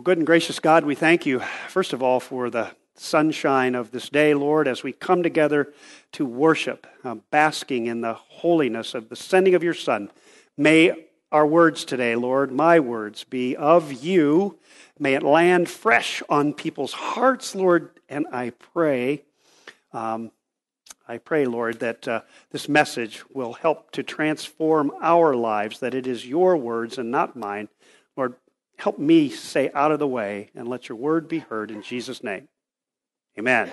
Well, good and gracious God, we thank you, first of all, for the sunshine of this day, Lord, as we come together to worship, basking in the holiness of the sending of your Son. May our words today, Lord, my words, be of you. May it land fresh on people's hearts, Lord, and I pray, Lord, that this message will help to transform our lives, that it is your words and not mine. Lord, help me stay out of the way and let your word be heard in Jesus' name. Amen.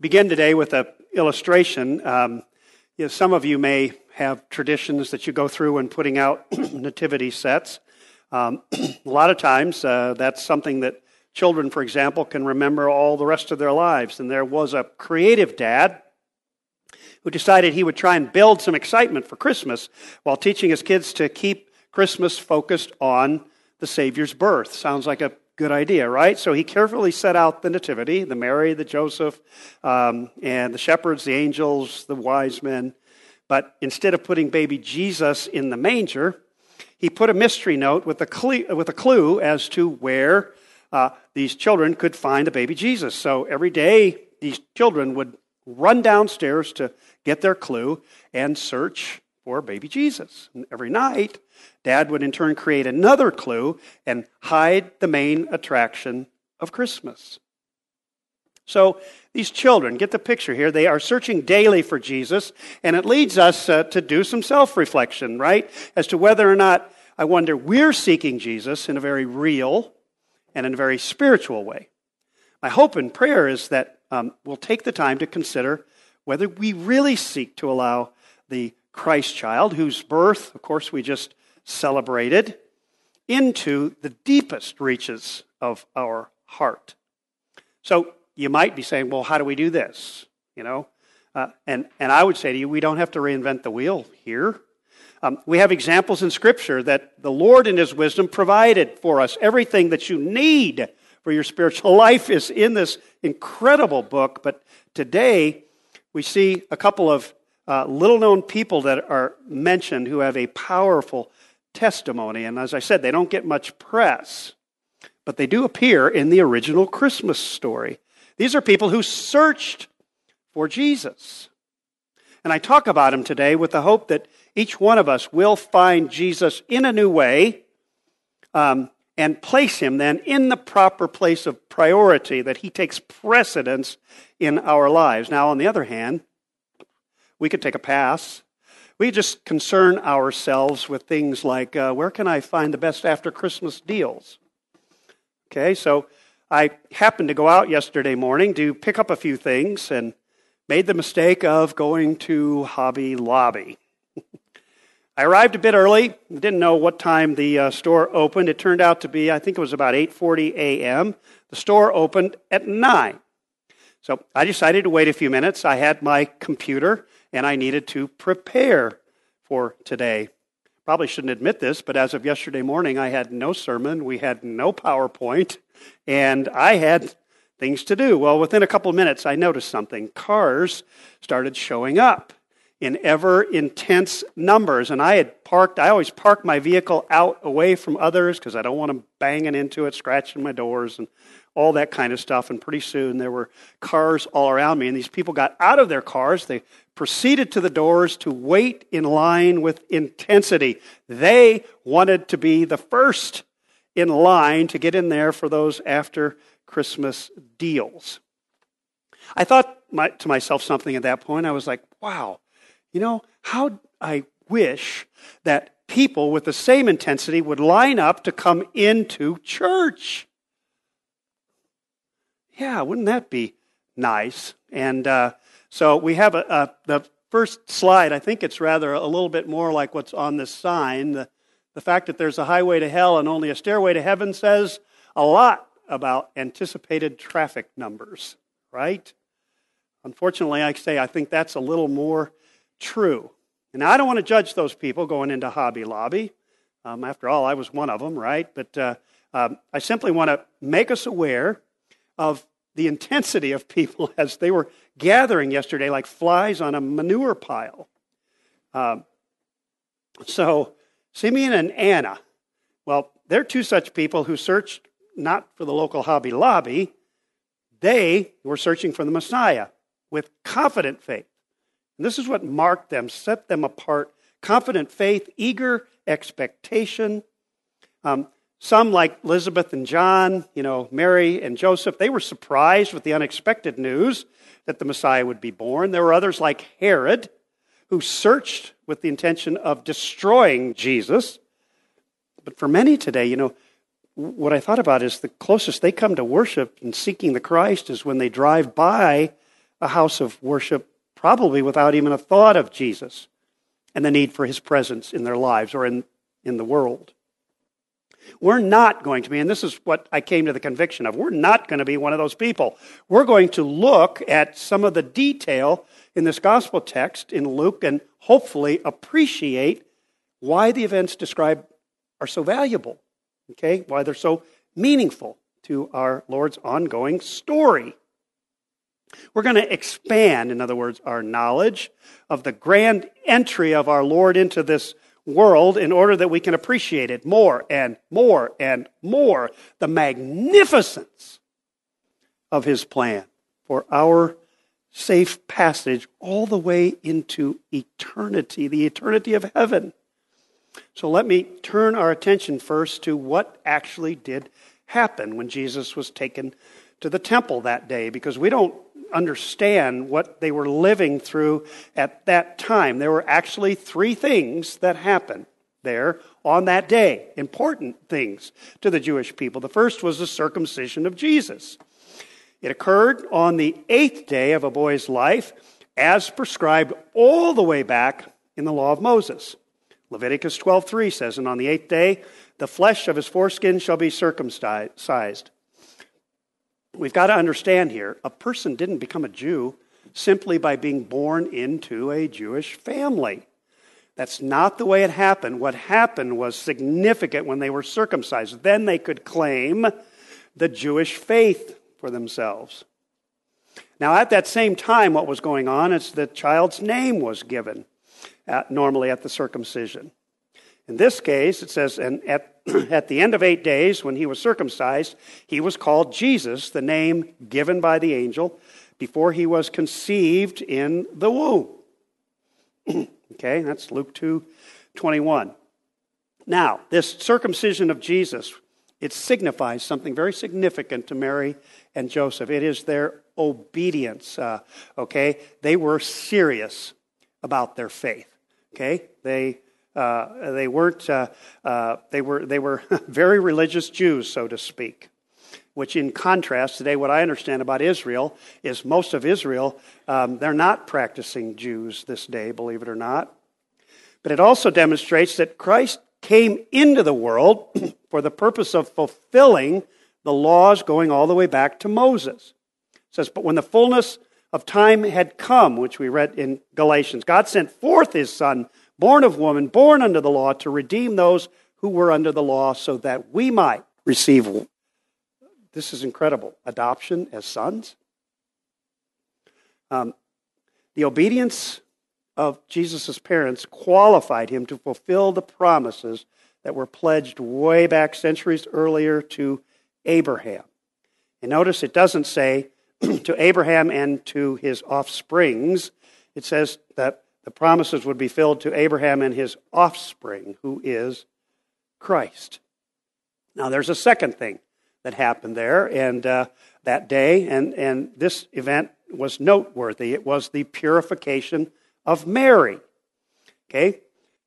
Begin today with an illustration. Some of you may have traditions that you go through when putting out nativity sets. A lot of times that's something that children, for example, can remember all the rest of their lives. And there was a creative dad who decided he would try and build some excitement for Christmas while teaching his kids to keep Christmas focused on the Savior's birth. Sounds like a good idea, right? So he carefully set out the nativity, the Mary, the Joseph, and the shepherds, the angels, the wise men. But instead of putting baby Jesus in the manger, he put a mystery note with a clue as to where these children could find the baby Jesus. So every day, these children would run downstairs to get their clue and search for baby Jesus. And every night, Dad would in turn create another clue and hide the main attraction of Christmas. So these children, get the picture here, they are searching daily for Jesus, and it leads us to do some self-reflection, right? As to whether or not, I wonder, we're seeking Jesus in a very real and in a very spiritual way. My hope and prayer is that we'll take the time to consider whether we really seek to allow the Christ child, whose birth, of course, we just celebrated, into the deepest reaches of our heart. So you might be saying, well, how do we do this? You know, and I would say to you, we don't have to reinvent the wheel here. We have examples in Scripture that the Lord in His wisdom provided for us. Everything that you need for your spiritual life is in this incredible book. But today, we see a couple of little-known people that are mentioned who have a powerful testimony. And as I said, they don't get much press, but they do appear in the original Christmas story. These are people who searched for Jesus. And I talk about them today with the hope that each one of us will find Jesus in a new way, and place him then in the proper place of priority, that he takes precedence in our lives. Now, on the other hand, we could take a pass. We just concern ourselves with things like, where can I find the best after Christmas deals? Okay, so I happened to go out yesterday morning to pick up a few things and made the mistake of going to Hobby Lobby. I arrived a bit early. Didn't know what time the store opened. It turned out to be, I think it was about 8:40 a.m. The store opened at 9. So I decided to wait a few minutes. I had my computer, and I needed to prepare for today. Probably shouldn't admit this, but as of yesterday morning, I had no sermon, we had no PowerPoint, and I had things to do. Well, within a couple of minutes, I noticed something. Cars started showing up in ever-intense numbers, and I always park my vehicle out away from others because I don't want them banging into it, scratching my doors, and all that kind of stuff. And pretty soon, there were cars all around me, and these people got out of their cars. They proceeded to the doors to wait in line with intensity. They wanted to be the first in line to get in there for those after Christmas deals. I thought to myself something at that point. I was like, wow, you know, how I wish that people with the same intensity would line up to come into church. Yeah, wouldn't that be nice? And so we have the first slide. I think it's rather a little bit more like what's on this sign. The fact that there's a highway to hell and only a stairway to heaven says a lot about anticipated traffic numbers, right? Unfortunately, I think that's a little more true. And I don't want to judge those people going into Hobby Lobby. After all, I was one of them, right? But I simply want to make us aware of the intensity of people as they were gathering yesterday like flies on a manure pile. So Simeon and Anna, well, They're two such people who searched not for the local Hobby Lobby. They were searching for the Messiah with confident faith. And this is what marked them, set them apart. Confident faith, eager expectation. Some, like Elizabeth and John, Mary and Joseph, they were surprised with the unexpected news that the Messiah would be born. There were others like Herod, who searched with the intention of destroying Jesus. But for many today, what I thought about is the closest they come to worship and seeking the Christ is when they drive by a house of worship, probably without even a thought of Jesus and the need for his presence in their lives or in the world. We're not going to be, and this is what I came to the conviction of, we're not going to be one of those people. We're going to look at some of the detail in this gospel text in Luke and hopefully appreciate why the events described are so valuable, okay? Why they're so meaningful to our Lord's ongoing story. We're going to expand, in other words, our knowledge of the grand entry of our Lord into this world in order that we can appreciate it more and more and more, the magnificence of his plan for our safe passage all the way into eternity, the eternity of heaven. So let me turn our attention first to what actually did happen when Jesus was taken to the temple that day, because we don't understand what they were living through at that time. There were actually three things that happened there on that day, important things to the Jewish people. The first was the circumcision of Jesus. It occurred on the 8th day of a boy's life, as prescribed all the way back in the law of Moses. Leviticus 12:3 says, "And on the 8th day, the flesh of his foreskin shall be circumcised." We've got to understand here, a person didn't become a Jew simply by being born into a Jewish family. That's not the way it happened. What happened was significant when they were circumcised. Then they could claim the Jewish faith for themselves. Now, at that same time, what was going on is the child's name was given, normally at the circumcision. In this case, it says, and at the end of 8 days, when he was circumcised, he was called Jesus, the name given by the angel, before he was conceived in the womb. Okay, that's Luke 2:21. Now, this circumcision of Jesus, it signifies something very significant to Mary and Joseph. It is their obedience, okay? They were serious about their faith, okay? They were very religious Jews, so to speak, which in contrast today, what I understand about Israel is most of Israel, they're not practicing Jews this day, believe it or not. But it also demonstrates that Christ came into the world for the purpose of fulfilling the laws going all the way back to Moses. It says, but when the fullness of time had come, which we read in Galatians, God sent forth his Son, born of woman, born under the law, to redeem those who were under the law so that we might receive. This is incredible. Adoption as sons. The obedience of Jesus' parents qualified him to fulfill the promises that were pledged way back centuries earlier to Abraham. And notice it doesn't say to Abraham and to his offsprings. It says that the promises would be filled to Abraham and his offspring, who is Christ. Now, there's a second thing that happened there and that day, and this event was noteworthy. It was the purification of Mary. Okay,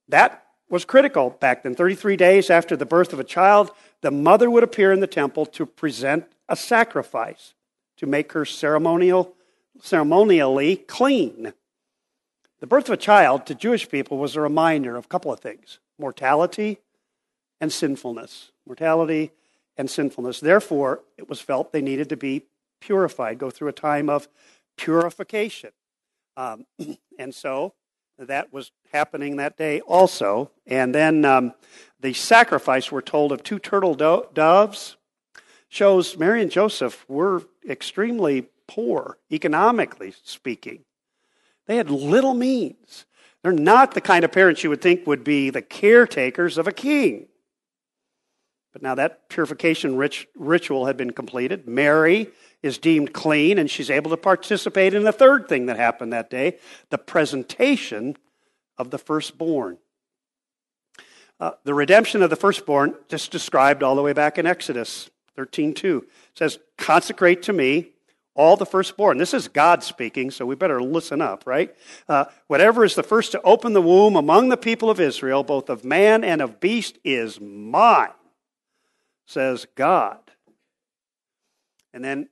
that was critical back then. 33 days after the birth of a child, the mother would appear in the temple to present a sacrifice to make her ceremonially clean. The birth of a child to Jewish people was a reminder of a couple of things: mortality and sinfulness. Mortality and sinfulness. Therefore, it was felt they needed to be purified, go through a time of purification. And so that was happening that day also. And then the sacrifice, we're told, of 2 turtle doves shows Mary and Joseph were extremely poor, economically speaking. They had little means. They're not the kind of parents you would think would be the caretakers of a king. But now that purification ritual had been completed. Mary is deemed clean, and she's able to participate in the third thing that happened that day, the presentation of the firstborn. The redemption of the firstborn, just described all the way back in Exodus 13:2, says, consecrate to me all the firstborn. This is God speaking, so we better listen up, right? Whatever is the first to open the womb among the people of Israel, both of man and of beast, is mine, says God. And then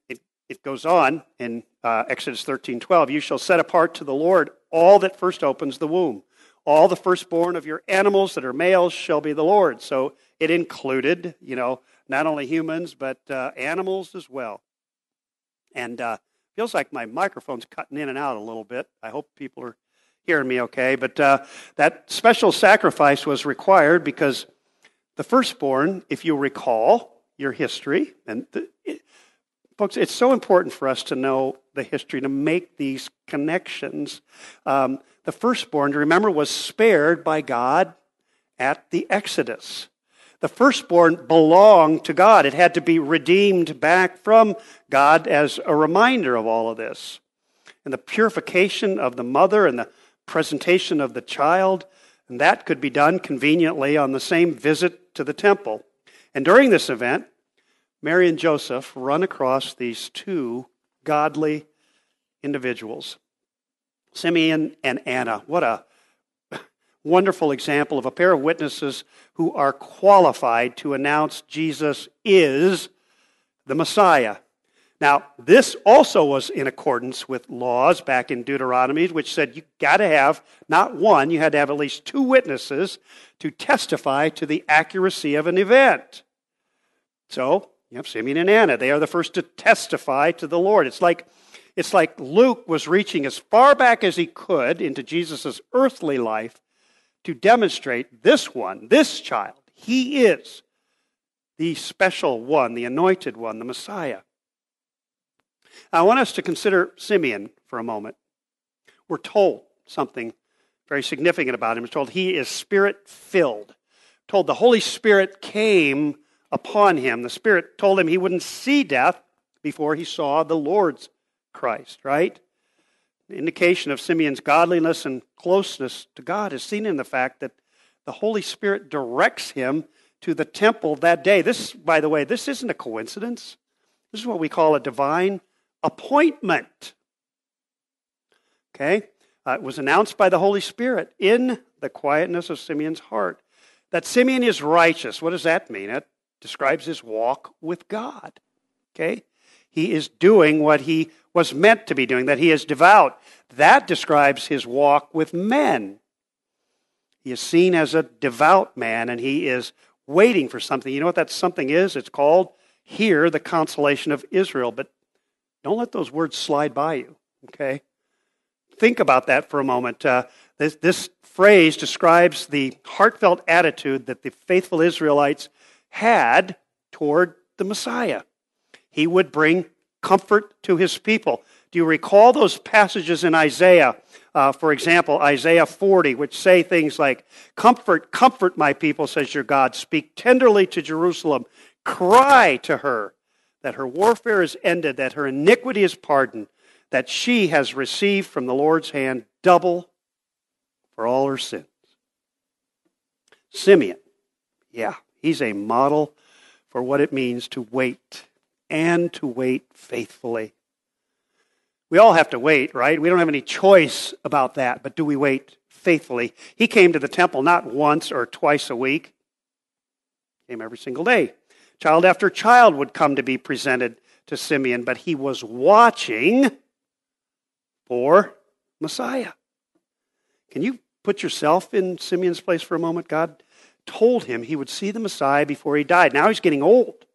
it goes on in Exodus 13:12, you shall set apart to the Lord all that first opens the womb. All the firstborn of your animals that are males shall be the Lord. So it included, not only humans, but animals as well. And feels like my microphone's cutting in and out a little bit. I hope people are hearing me okay. But that special sacrifice was required because the firstborn, if you recall your history, and folks, it's so important for us to know the history to make these connections. The firstborn, remember, was spared by God at the Exodus. The firstborn belonged to God. It had to be redeemed back from God as a reminder of all of this. And the purification of the mother and the presentation of the child, and that could be done conveniently on the same visit to the temple. And during this event, Mary and Joseph run across these two godly individuals, Simeon and Anna. What a wonderful example of a pair of witnesses who are qualified to announce Jesus is the Messiah. Now, this also was in accordance with laws back in Deuteronomy, which said you got to have not one, you had to have at least two witnesses to testify to the accuracy of an event. So, you have Simeon and Anna. They are the first to testify to the Lord. It's like Luke was reaching as far back as he could into Jesus' earthly life to demonstrate this one, this child. He is the special one, the anointed one, the Messiah. I want us to consider Simeon for a moment. We're told something very significant about him. We're told he is Spirit-filled. We're told the Holy Spirit came upon him. The Spirit told him he wouldn't see death before he saw the Lord's Christ, right? The indication of Simeon's godliness and closeness to God is seen in the fact that the Holy Spirit directs him to the temple that day. This, by the way, this isn't a coincidence. This is what we call a divine appointment. Okay? It was announced by the Holy Spirit in the quietness of Simeon's heart that Simeon is righteous. What does that mean? It describes his walk with God. Okay? He is doing what he was meant to be doing, that he is devout. That describes his walk with men. He is seen as a devout man, and he is waiting for something. You know what that something is? It's called, hear the consolation of Israel. But don't let those words slide by you, okay? Think about that for a moment. This phrase describes the heartfelt attitude that the faithful Israelites had toward the Messiah. He would bring comfort to his people. Do you recall those passages in Isaiah? For example, Isaiah 40, which say things like, comfort, comfort my people, says your God. Speak tenderly to Jerusalem. Cry to her that her warfare is ended, that her iniquity is pardoned, that she has received from the Lord's hand double for all her sins. Simeon, he's a model for what it means to wait. And to wait faithfully. We all have to wait, right? We don't have any choice about that, but do we wait faithfully? He came to the temple not once or twice a week. He came every single day. Child after child would come to be presented to Simeon, but he was watching for Messiah. Can you put yourself in Simeon's place for a moment? God told him he would see the Messiah before he died. Now he's getting old,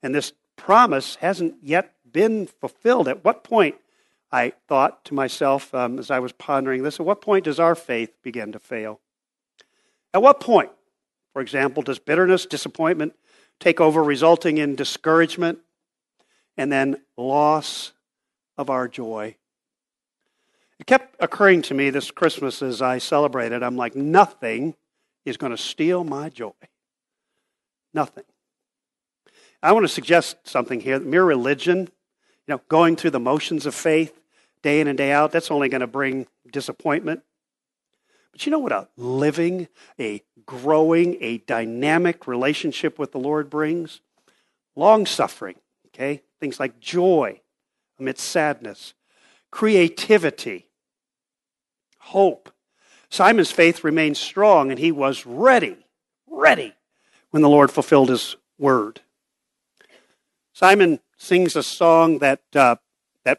and this promise hasn't yet been fulfilled. At what point, I thought to myself as I was pondering this, at what point does our faith begin to fail? At what point, for example, does bitterness, disappointment take over, resulting in discouragement and then loss of our joy? It kept occurring to me this Christmas as I celebrated, I'm like, nothing is going to steal my joy. Nothing. I want to suggest something here. Mere religion, going through the motions of faith day in and day out, that's only going to bring disappointment. But you know what a living, a growing, a dynamic relationship with the Lord brings? Long-suffering, okay? Things like joy amidst sadness, creativity, hope. Simon's faith remained strong, and he was ready when the Lord fulfilled his word. Simon sings a song that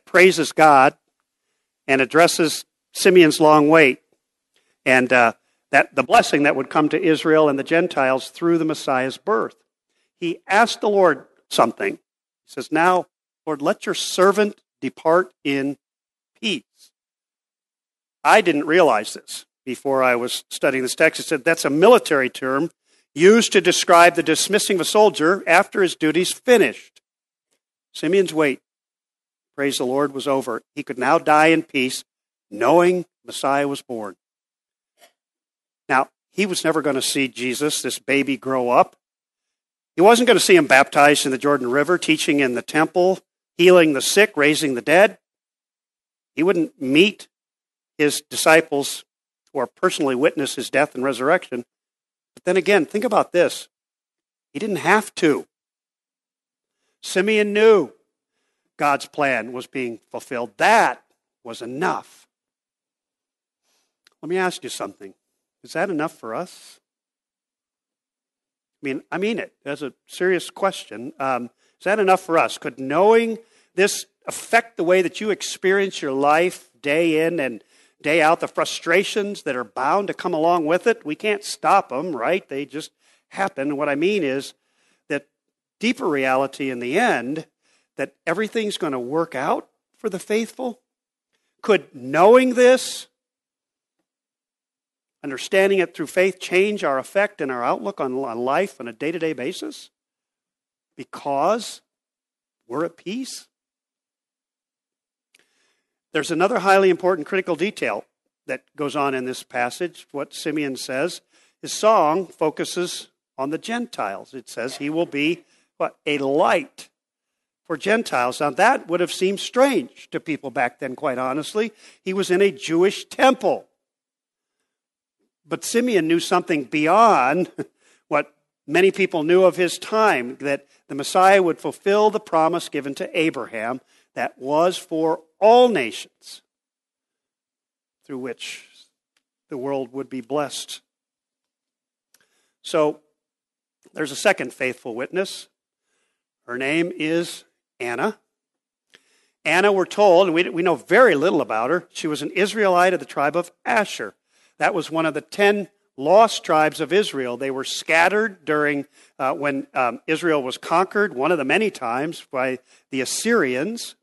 praises God and addresses Simeon's long wait and that the blessing that would come to Israel and the Gentiles through the Messiah's birth. He asked the Lord something. He says, "Now, Lord, let your servant depart in peace." I didn't realize this before I was studying this text. It said that's a military term used to describe the dismissing of a soldier after his duty's finished. Simeon's wait, praise the Lord, was over. He could now die in peace, knowing Messiah was born. Now, he was never going to see Jesus, this baby, grow up. He wasn't going to see him baptized in the Jordan River, teaching in the temple, healing the sick, raising the dead. He wouldn't meet his disciples or personally witness his death and resurrection. But then again, think about this. He didn't have to. Simeon knew God's plan was being fulfilled. That was enough. Let me ask you something. Is that enough for us? I mean it. That's a serious question. Is that enough for us? Could knowing this affect the way that you experience your life day in and day out, the frustrations that are bound to come along with it? We can't stop them, right? They just happen. What I mean is that deeper reality in the end, that everything's going to work out for the faithful. Could knowing this, understanding it through faith, change our effect and our outlook on life on a day-to-day basis? Because we're at peace? There's another highly important critical detail that goes on in this passage. What Simeon says, his song focuses on the Gentiles. It says he will be a light for Gentiles. Now that would have seemed strange to people back then, quite honestly. He was in a Jewish temple. But Simeon knew something beyond what many people knew of his time, that the Messiah would fulfill the promise given to Abraham that was for all nations, through which the world would be blessed. So there's a second faithful witness. Her name is Anna. Anna, we're told, and we know very little about her, she was an Israelite of the tribe of Asher. That was one of the 10 lost tribes of Israel. They were scattered during when Israel was conquered, one of the many times, by the Assyrians.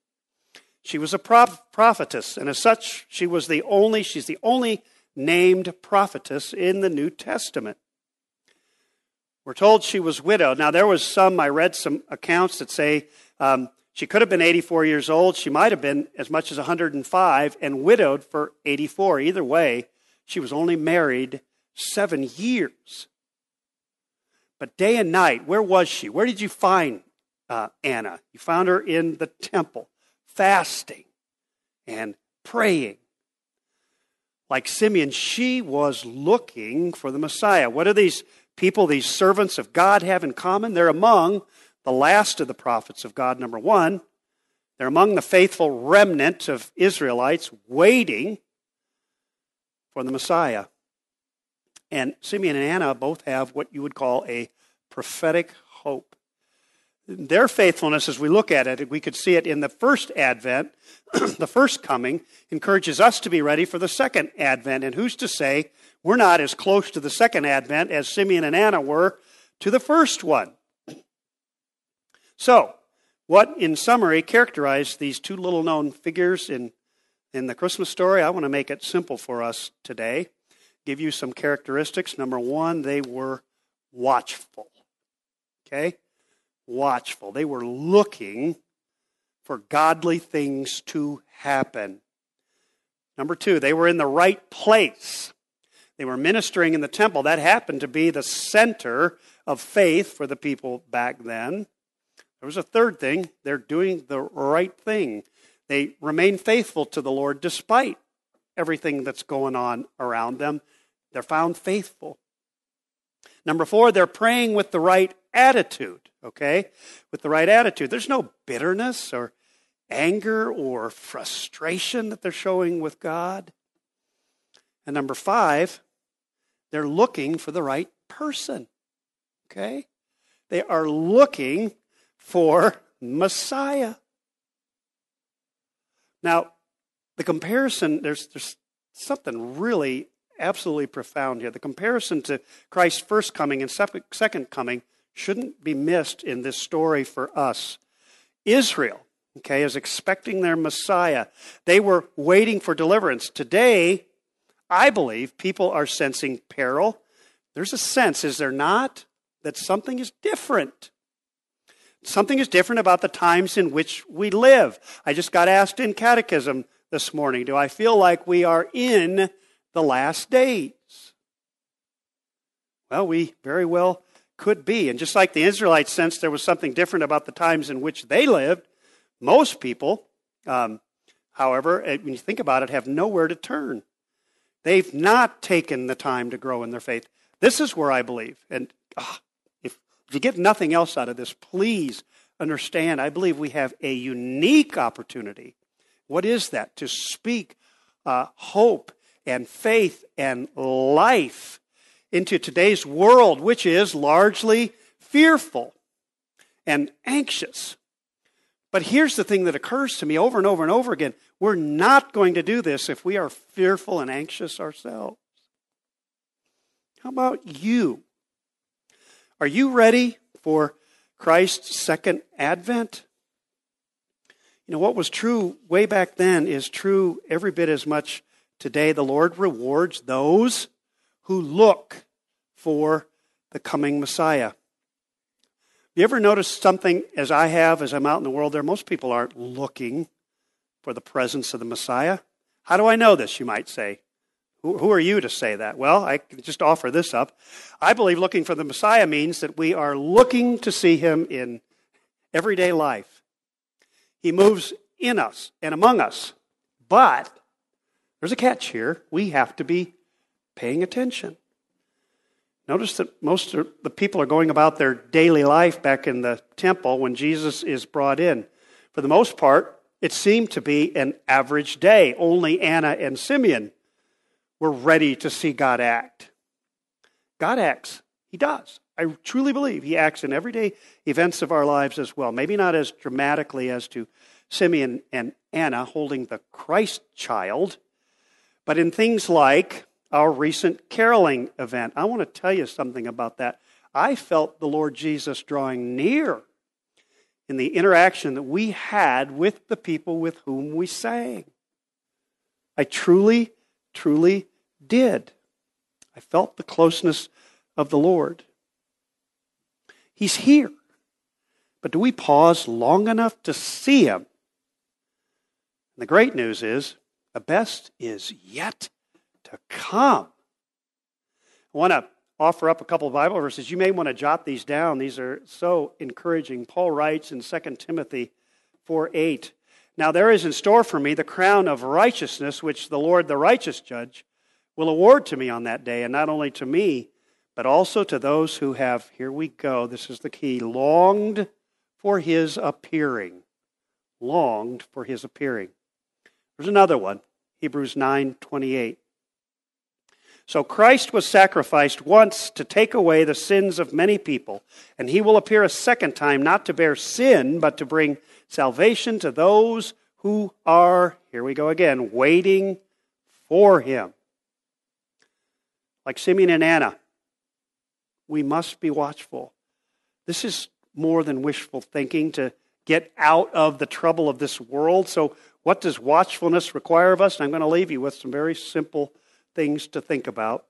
She was a prophetess, and as such, she's the only named prophetess in the New Testament. We're told she was widowed. Now, I read some accounts that say she could have been 84 years old. She might have been as much as 105 and widowed for 84. Either way, she was only married 7 years. But day and night, where was she? Where did you find Anna? You found her in the temple, fasting and praying. Like Simeon, she was looking for the Messiah. What do these people, these servants of God, have in common? They're among the last of the prophets of God, number one. They're among the faithful remnant of Israelites waiting for the Messiah. And Simeon and Anna both have what you would call a prophetic hope. Their faithfulness, as we look at it, we could see it in the first advent, the first coming, encourages us to be ready for the second advent. And who's to say we're not as close to the second advent as Simeon and Anna were to the first one? So, what in summary characterized these two little-known figures in the Christmas story? I want to make it simple for us today. Give you some characteristics. Number one, they were watchful. Okay? Watchful. They were looking for godly things to happen. Number two, they were in the right place. They were ministering in the temple. That happened to be the center of faith for the people back then. There was a third thing. They're doing the right thing. They remain faithful to the Lord despite everything that's going on around them. They're found faithful. Number four, they're praying with the right attitude, okay? With the right attitude. There's no bitterness or anger or frustration that they're showing with God. And number five, they're looking for the right person, okay? They are looking for Messiah. Now, the comparison, there's something really absolutely profound here. The comparison to Christ's first coming and second coming shouldn't be missed in this story for us. Israel, okay, is expecting their Messiah. They were waiting for deliverance. Today, I believe people are sensing peril. There's a sense, is there not, that something is different. Something is different about the times in which we live. I just got asked in catechism this morning, do I feel like we are in the last days? Well, we very well could be. And just like the Israelites sensed there was something different about the times in which they lived, most people, however, when you think about it, have nowhere to turn. They've not taken the time to grow in their faith. This is where I believe, and if you get nothing else out of this, please understand, I believe we have a unique opportunity. What is that? To speak hope and faith and life into today's world, which is largely fearful and anxious. But here's the thing that occurs to me over and over and over again. We're not going to do this if we are fearful and anxious ourselves. How about you? Are you ready for Christ's second advent? You know, what was true way back then is true every bit as much today. The Lord rewards those who look for the coming Messiah. Have you ever noticed something, as I have, as I'm out in the world there? Most people aren't looking for the presence of the Messiah. How do I know this, you might say? Who are you to say that? Well, I can just offer this up. I believe looking for the Messiah means that we are looking to see him in everyday life. He moves in us and among us. But there's a catch here. We have to be paying attention. Notice that most of the people are going about their daily life back in the temple when Jesus is brought in. For the most part, it seemed to be an average day. Only Anna and Simeon we're ready to see God act. God acts. He does. I truly believe he acts in everyday events of our lives as well. Maybe not as dramatically as to Simeon and Anna holding the Christ child, but in things like our recent caroling event. I want to tell you something about that. I felt the Lord Jesus drawing near in the interaction that we had with the people with whom we sang. I truly did. I felt the closeness of the Lord. He's here. But do we pause long enough to see him? And the great news is, the best is yet to come. I want to offer up a couple of Bible verses. You may want to jot these down. These are so encouraging. Paul writes in 2 Timothy 4:8, "Now there is in store for me the crown of righteousness, which the Lord, the righteous judge, will award to me on that day, and not only to me, but also to those who have," here we go, this is the key, "longed for his appearing." Longed for his appearing. There's another one, Hebrews 9:28. "So Christ was sacrificed once to take away the sins of many people, and he will appear a second time, not to bear sin, but to bring salvation to those who are," here we go again, "waiting for him." Like Simeon and Anna, we must be watchful. This is more than wishful thinking to get out of the trouble of this world. So what does watchfulness require of us? And I'm going to leave you with some very simple things to think about.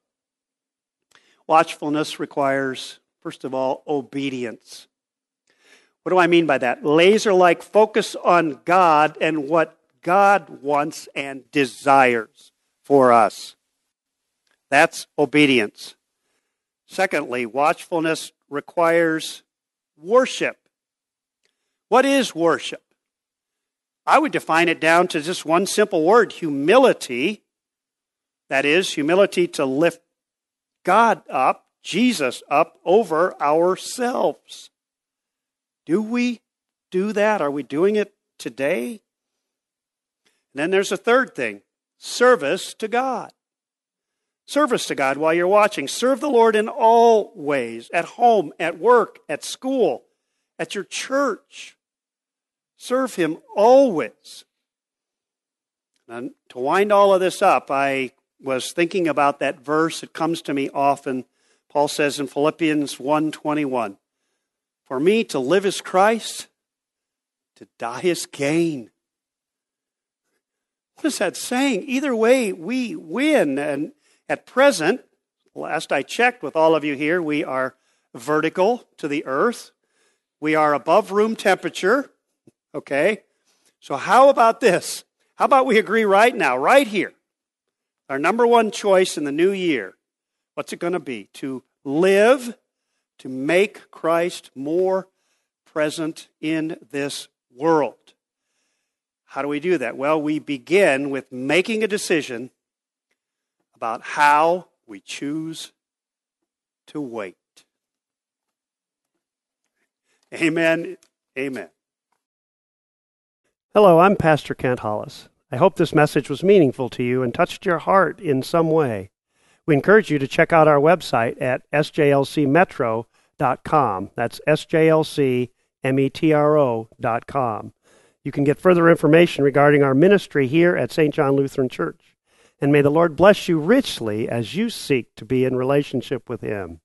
Watchfulness requires, first of all, obedience. What do I mean by that? Laser-like focus on God and what God wants and desires for us. That's obedience. Secondly, watchfulness requires worship. What is worship? I would define it down to just one simple word, humility. That is, humility to lift God up, Jesus up, over ourselves. Do we do that? Are we doing it today? And then there's a third thing, service to God. Service to God while you're watching. Serve the Lord in all ways, at home, at work, at school, at your church. Serve Him always. And to wind all of this up, I was thinking about that verse. It comes to me often. Paul says in Philippians 1:21, "For me to live is Christ, to die is gain." What is that saying? Either way, we win. And at present, last I checked with all of you here, we are vertical to the earth. We are above room temperature. Okay? So how about this? How about we agree right now, right here, our number one choice in the new year, what's it going to be? To live, to make Christ more present in this world. How do we do that? Well, we begin with making a decision about how we choose to wait. Amen. Amen. Hello, I'm Pastor Kent Hollis. I hope this message was meaningful to you and touched your heart in some way. We encourage you to check out our website at sjlcmetro.com. That's sjlcmetro.com. You can get further information regarding our ministry here at St. John Lutheran Church. And may the Lord bless you richly as you seek to be in relationship with Him.